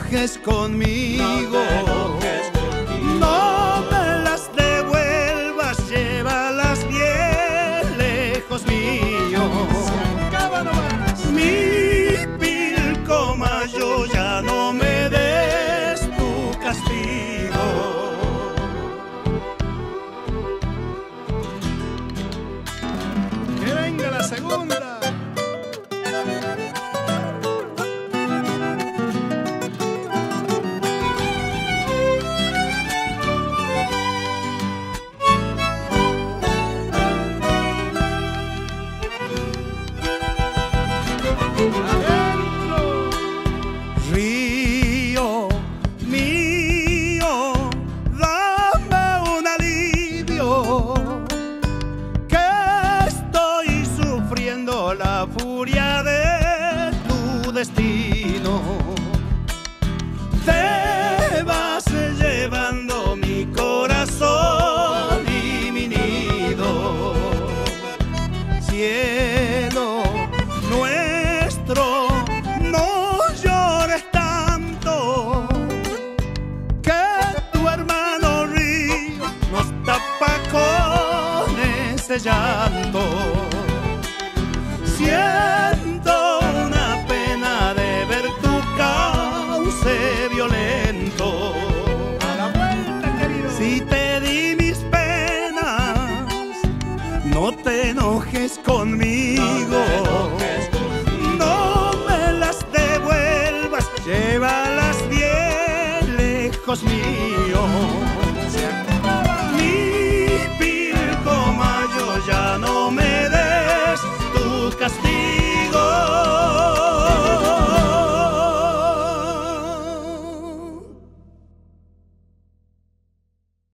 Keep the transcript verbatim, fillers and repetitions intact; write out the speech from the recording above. enojes conmigo, no te enojes conmigo, no me las devuelvas, llévalas bien lejos mío. Mi Pilcomayo, ya no me des tu castigo. ¡Que venga la segunda! Adentro. Río mío, dame un alivio, que estoy sufriendo la furia de tu destino. Te vas llevando mi corazón y mi nido. Cielo no llores tanto, que tu hermano Río nos tapa con ese llanto. Siento una pena de ver tu cauce violento. A la vuelta, querido. Si te di mis penas, no te enojes conmigo. No te enojes conmigo. Llévalas bien lejos mío. Mi Pilcomayo, ya no me